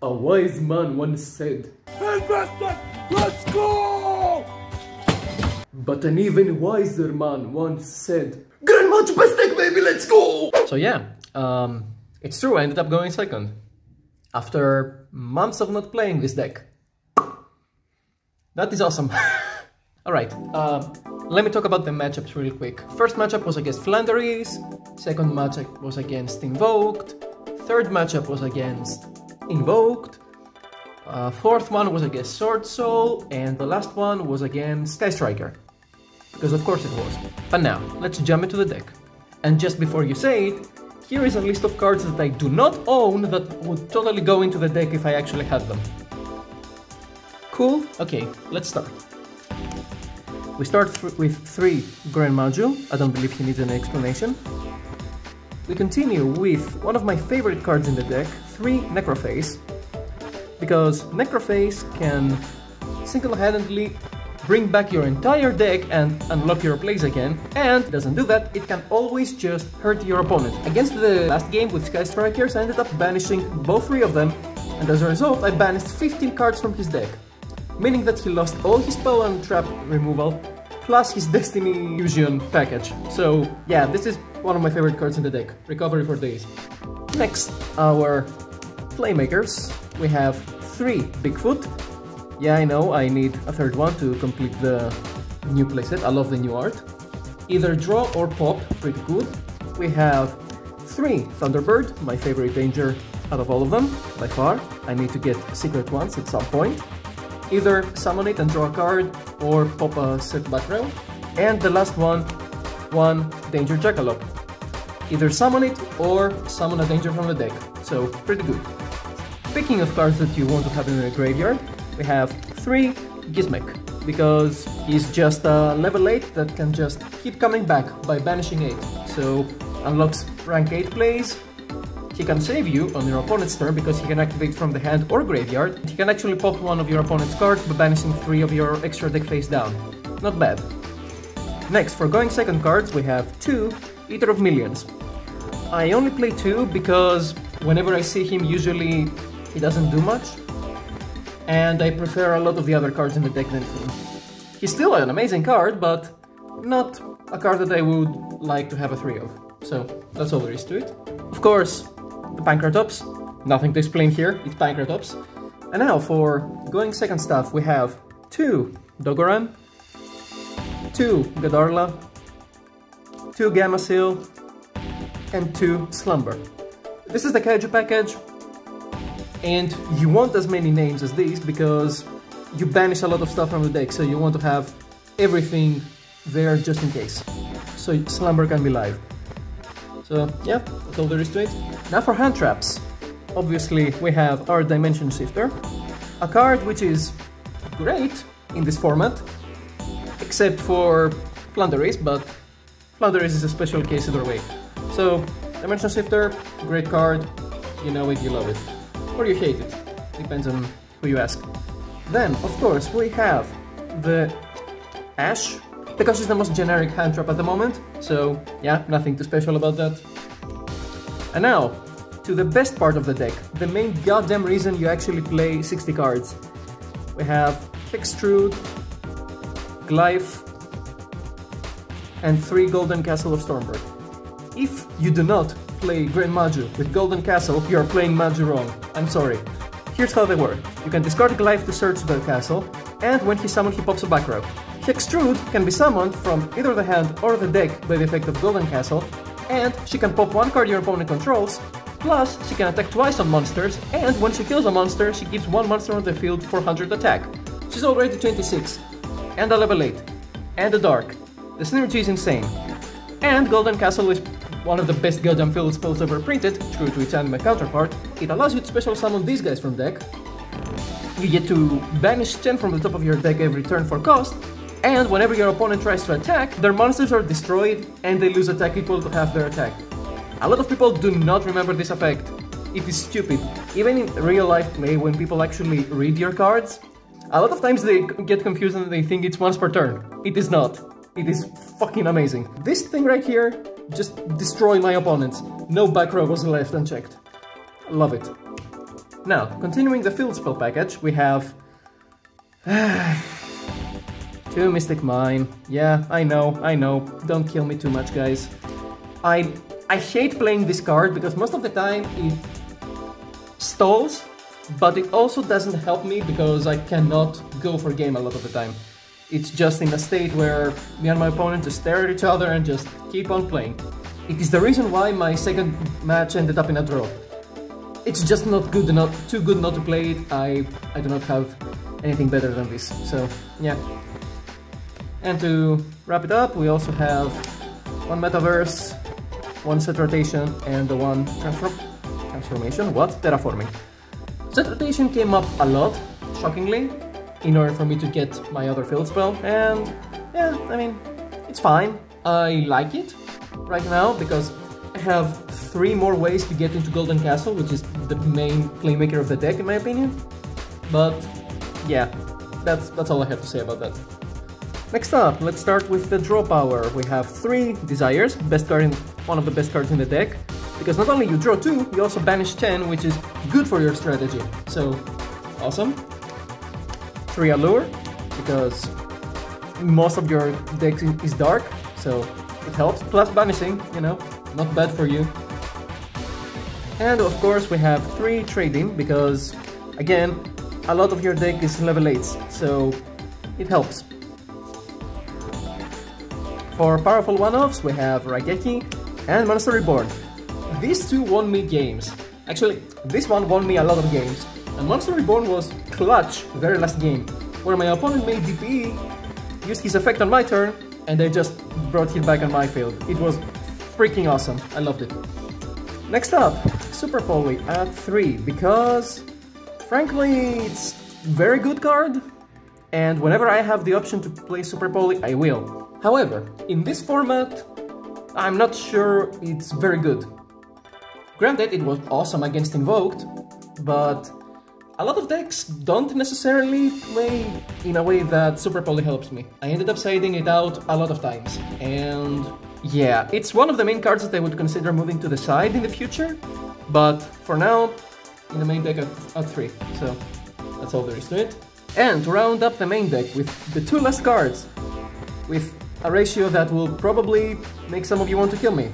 A wise man once said, "Investment, let's go!" But an even wiser man once said, "Gren Maju, baby, let's go!" So yeah, it's true, I ended up going second. After months of not playing this deck. That is awesome. Alright, let me talk about the matchups real quick. First matchup was against Flanderys, second matchup was against Invoked, third matchup was against Invoked, fourth one was against Swordsoul, and the last one was against Skystriker. Because of course it was. But now, let's jump into the deck. And just before you say it, here is a list of cards that I do not own that would totally go into the deck if I actually had them. Cool? Okay, let's start. We start with 3 Gren Maju. I don't believe he needs an explanation. We continue with one of my favorite cards in the deck, 3 Necroface, because Necroface can single-handedly bring back your entire deck and unlock your plays again, and doesn't do that, it can always just hurt your opponent. Against the last game with Skystrikers, I ended up banishing both 3 of them, and as a result, I banished 15 cards from his deck. Meaning that he lost all his power and trap removal, plus his Destiny Fusion package. So yeah, this is one of my favorite cards in the deck. Recovery for days. Next, our playmakers. We have 3 Bigfoot. Yeah, I know, I need a third one to complete the new playset. I love the new art. Either draw or pop, pretty good. We have 3 Thunderbird, my favorite danger out of all of them, by far. I need to get secret ones at some point. Either summon it and draw a card, or pop a set back row. And the last one, Danger Jackalope. Either summon it, or summon a danger from the deck. So, pretty good. Speaking of cards that you want to have in your graveyard, we have 3 Gizmel, because he's just a level 8 that can just keep coming back by banishing 8. So, unlocks rank 8 plays. He can save you on your opponent's turn because he can activate from the hand or graveyard. He can actually pop one of your opponent's cards by banishing 3 of your extra deck face down. Not bad. Next, for going second cards, we have 2 Eater of Millions. I only play 2 because whenever I see him, usually he doesn't do much. And I prefer a lot of the other cards in the deck than him. He's still an amazing card, but not a card that I would like to have a 3 of. So, that's all there is to it. Of course, the Pankratops, nothing to explain here, it's Pankratops. And now for going second stuff, we have 2 Dogoran, 2 Gadarla, 2 Gamma Seal, and 2 Slumber. This is the Kaiju package, and you want as many names as these because you banish a lot of stuff from the deck, so you want to have everything there just in case, so Slumber can be live. So yeah, that's all there is to it. Now for hand traps. Obviously we have our Dimension Shifter, a card which is great in this format, except for Plunder Ace, but Plunder Ace is a special case either way. So Dimension Shifter, great card, you know it, you love it. Or you hate it, depends on who you ask. Then, of course, we have the Ash, because it's the most generic hand trap at the moment, so yeah, nothing too special about that. And now, to the best part of the deck, the main goddamn reason you actually play 60 cards. We have Fixtrude, Glyph, and 3 Golden Castle of Stormbird. If you do not play Gren Maju with Golden Castle, you are playing Maju wrong, I'm sorry. Here's how they work. You can discard Glyph to search the castle, and when he summons, he pops a back row. Fixtrude can be summoned from either the hand or the deck by the effect of Golden Castle, and she can pop one card your opponent controls, plus she can attack twice on monsters, and when she kills a monster, she gives one monster on the field 400 attack. She's already 26, and a level 8, and a dark. The synergy is insane. And Golden Castle is one of the best goddamn field spells ever printed, true to its anime counterpart. It allows you to special summon these guys from deck. You get to banish 10 from the top of your deck every turn for cost, and whenever your opponent tries to attack, their monsters are destroyed and they lose attack equal to half their attack. A lot of people do not remember this effect. It is stupid. Even in real life play, when people actually read your cards, a lot of times they get confused and they think it's once per turn. It is not. It is fucking amazing. This thing right here just destroyed my opponents. No back row was left unchecked. Love it. Now, continuing the field spell package, we have... 2 Mystic Mine. Yeah, I know. Don't kill me too much, guys. I hate playing this card because most of the time it stalls, but it also doesn't help me because I cannot go for game a lot of the time. It's just in a state where me and my opponent just stare at each other and just keep on playing. It is the reason why my second match ended up in a draw. It's just not good enough, too good not to play it. I do not have anything better than this, so yeah. And to wrap it up, we also have 1 Metaverse, 1 Set Rotation, and the 1 Transformation, what? Terraforming. Set Rotation came up a lot, shockingly, in order for me to get my other field spell, and yeah, I mean, it's fine. I like it right now, because I have 3 more ways to get into Golden Castle, which is the main playmaker of the deck, in my opinion. But yeah, that's all I have to say about that. Next up, let's start with the draw power. We have 3 Desires, best card in, one of the best cards in the deck, because not only you draw 2, you also banish 10, which is good for your strategy. So, awesome. 3 Allure, because most of your deck is dark, so it helps. Plus banishing, you know, not bad for you. And of course we have 3 Trading, because, again, a lot of your deck is level 8s, so it helps. For powerful one-offs, we have Raigeki and Monster Reborn. These 2 won me games. Actually, this one won me a lot of games. And Monster Reborn was clutch the very last game, where my opponent made DPE, used his effect on my turn, and I just brought him back on my field. It was freaking awesome. I loved it. Next up, Super Poly at 3, because, frankly, it's a very good card, and whenever I have the option to play Super Poly, I will. However, in this format, I'm not sure it's very good. Granted, it was awesome against Invoked, but a lot of decks don't necessarily play in a way that Super Poly helps me. I ended up siding it out a lot of times, and yeah, it's one of the main cards that I would consider moving to the side in the future, but for now, in the main deck at 3, so that's all there is to it. And to round up the main deck with the 2 last cards, with a ratio that will probably make some of you want to kill me.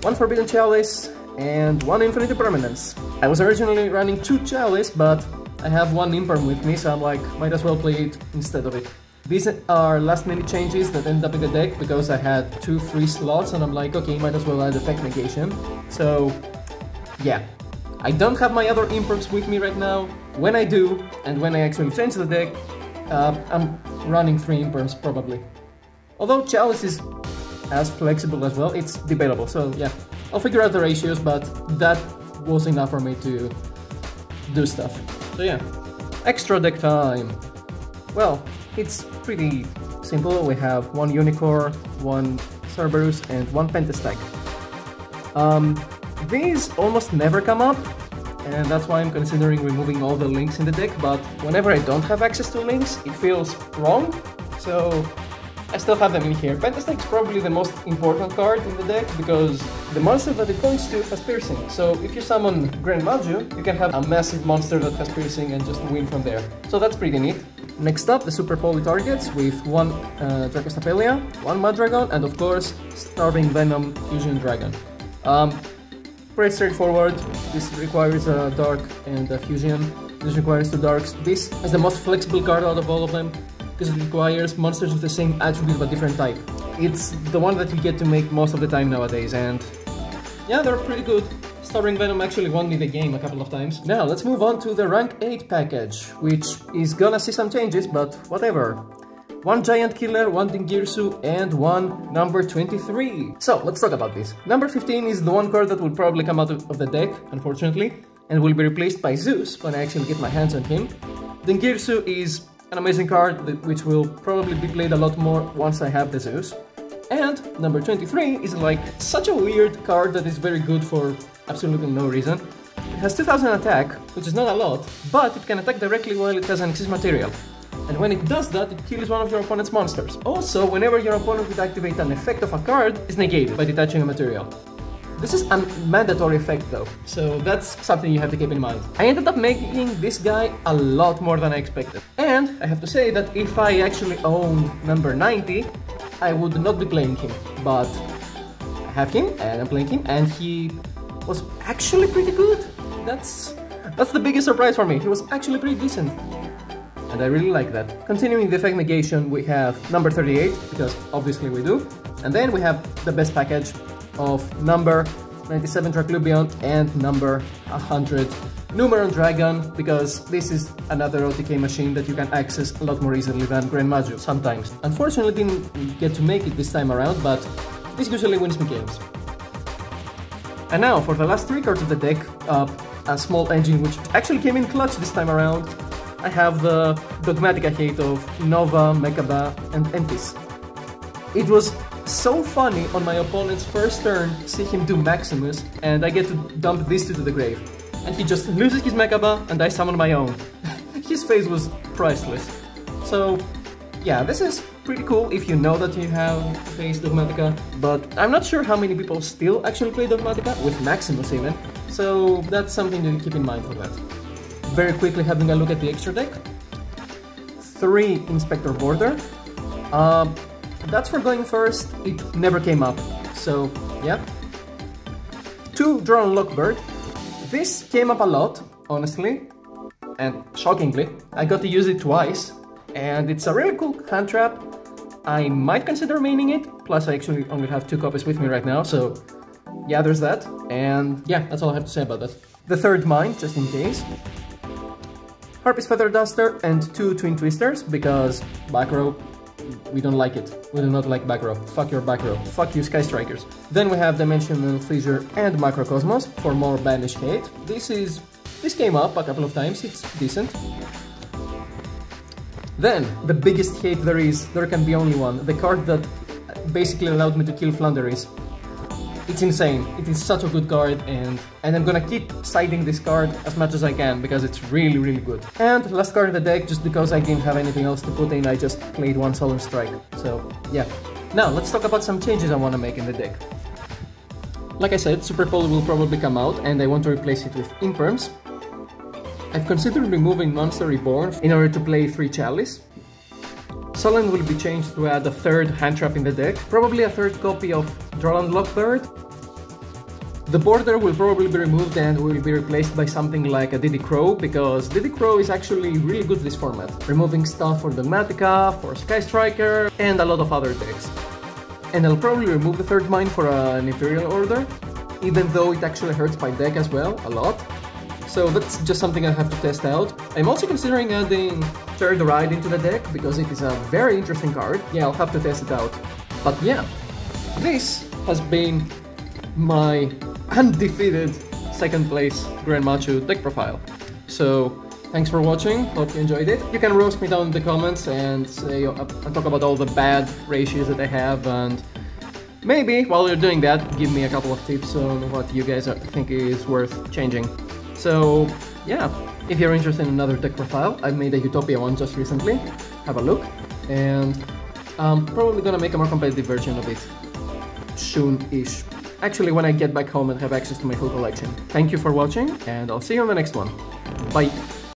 1 Forbidden Chalice and 1 Infinite Permanence. I was originally running 2 Chalice, but I have 1 Imperm with me, so I'm like, might as well play it instead of it. These are last minute changes that ended up in the deck because I had 2 free slots and I'm like, okay, might as well add effect negation. So yeah, I don't have my other Imperms with me right now. When I do, and when I actually change the deck, I'm running 3 Imperms, probably. Although Chalice is as flexible as well, it's debatable, so yeah. I'll figure out the ratios, but that was enough for me to do stuff. So yeah. Extra deck time! Well, it's pretty simple. We have 1 Unicorn, 1 Cerberus, and 1 Pentastag. These almost never come up, and that's why I'm considering removing all the links in the deck, but whenever I don't have access to links, it feels wrong, so I still have them in here. Pentastag is probably the most important card in the deck, because the monster that it points to has piercing, so if you summon Gren Maju, you can have a massive monster that has piercing and just win from there. So that's pretty neat. Next up, the Super Poly targets with 1 Dracostapelia, 1 Madragon, and of course, Starving Venom Fusion Dragon. Pretty straightforward. This requires a Dark and a Fusion. This requires 2 Darks. This is the most flexible card out of all of them, because it requires monsters with the same attribute but different type. It's the one that you get to make most of the time nowadays, and yeah, they're pretty good. Starving Venom actually won me the game a couple of times. Now, let's move on to the rank 8 package, which is gonna see some changes, but whatever. 1 Giant Killer, 1 Dingirsu, and 1 Number 23. So, let's talk about this. Number 15 is the one card that will probably come out of the deck, unfortunately, and will be replaced by Zeus when I actually get my hands on him. Dingirsu is an amazing card, which will probably be played a lot more once I have the Zeus. And Number 23 is like such a weird card that is very good for absolutely no reason. It has 2000 attack, which is not a lot, but it can attack directly while it has an excess material. And when it does that, it kills one of your opponent's monsters. Also, whenever your opponent would activate an effect of a card, it's negated by detaching a material. This is a mandatory effect though, so that's something you have to keep in mind. I ended up making this guy a lot more than I expected. And I have to say that if I actually own number 90, I would not be playing him, but I have him and I'm playing him and he was actually pretty good. That's the biggest surprise for me. He was actually pretty decent. And I really like that. Continuing the effect negation, we have number 38, because obviously we do. And then we have the best package of number 97 Traclubion and number 100 Numeron Dragon, because this is another OTK machine that you can access a lot more easily than Gren Maju sometimes. Unfortunately, didn't get to make it this time around, but this usually wins me games. And now, for the last three cards of the deck, a small engine which actually came in clutch this time around, I have the Dogmatica hate of Nova, Mechaba, and Entis. It was so funny on my opponent's first turn to see him do Maximus, and I get to dump these two to the grave. And he just loses his Mechaba, and I summon my own. His face was priceless. So, yeah, this is pretty cool if you know that you have faced Dogmatica, but I'm not sure how many people still actually play Dogmatica, with Maximus even, so that's something to keep in mind for that. Very quickly having a look at the extra deck. 3 Inspector Border. That's for going first, it never came up, so yeah. 2 Draw and Lock Bird. This came up a lot, honestly, and shockingly. I got to use it twice, and it's a really cool hand trap. I might consider maining it, plus I actually only have 2 copies with me right now, so yeah, there's that. And yeah, that's all I have to say about that. The third Mine, just in case. Harpy's Feather Duster and 2 Twin Twisters, because back row, we don't like it. We do not like back row. Fuck your back row. Fuck you, Skystrikers. Then we have Dimensional Fissure and Macrocosmos for more Banish Hate. This came up a couple of times, it's decent. Then, the biggest hate there is, there can be only one, the card that basically allowed me to kill Flanderys. It's insane, it is such a good card, and I'm gonna keep siding this card as much as I can, because it's really, really good. And last card in the deck, just because I didn't have anything else to put in, I just played one Solemn Strike, so yeah. Now, let's talk about some changes I wanna make in the deck. Like I said, Super Poly will probably come out, and I want to replace it with Imperms. I've considered removing Monster Reborn in order to play 3 Chalice. Solent will be changed to add a 3rd hand trap in the deck, probably a 3rd copy of Draw and Lock Bird. The border will probably be removed and will be replaced by something like a Diddy Crow, because Diddy Crow is actually really good this format, removing stuff for Dogmatica, for Skystriker, and a lot of other decks. And I'll probably remove the 3rd Mine for an Imperial Order, even though it actually hurts my deck as well, a lot. So that's just something I have to test out. I'm also considering adding Third Ride into the deck, because it is a very interesting card. Yeah, I'll have to test it out. But yeah, this has been my undefeated 2nd place Gren Maju deck profile. So thanks for watching, hope you enjoyed it. You can roast me down in the comments and say, talk about all the bad ratios that I have, and maybe while you're doing that, give me a couple of tips on what you guys think is worth changing. So, yeah, if you're interested in another deck profile, I made a Utopia one just recently, have a look, and I'm probably gonna make a more competitive version of it soon-ish. Actually, when I get back home and have access to my full collection. Thank you for watching, and I'll see you on the next one. Bye!